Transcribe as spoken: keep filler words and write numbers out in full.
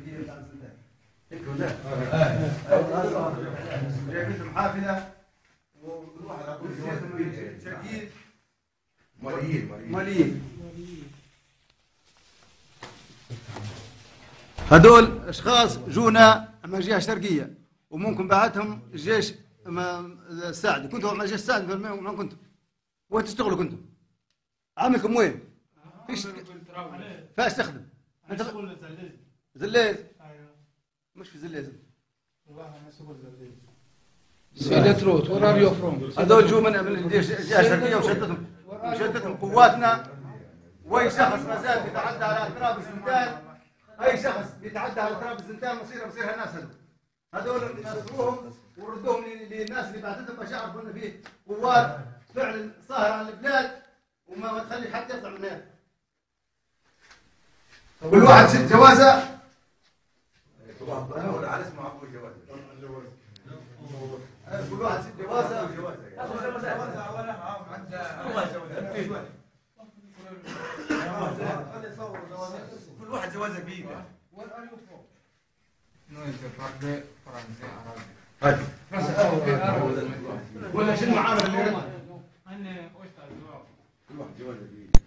كنت محافظة ونروح على كل شيء ماليين ماليين هذول أشخاص جونا من الجهة الشرقية وممكن بعتهم الجيش الساعدي. كنتوا مع الجيش الساعدي وين كنتوا؟ وين تشتغلوا كنتم؟ عملكم وين؟ فيش فاش تخدم؟ أنت شغل زليز زليز؟ أيوه مش في زليز والله أنا شغل زليز سيدة روت وير آر يو فروم؟ هذول جو من الجيش الجهة الشرقية وشدتهم وشدتهم قواتنا وأي شخص ما زال يتعدى على أتراب الزنتان أي شخص يتعدى على أتراب الزنتان مصيره مصير الناس هذول هذول نصروهم وردوهم للناس اللي بعثتهم باش يعرفوا ان فيه قوات فعلا ساهره على البلاد وما تخلي حد يطلع منها. كل واحد ست جوازه انا ولا على اسمه عفوا جوازه كل واحد ست جوازه كل واحد جوازه بيده فرنسي عربي. ولا شنو معانا اللي انا واش تعرف؟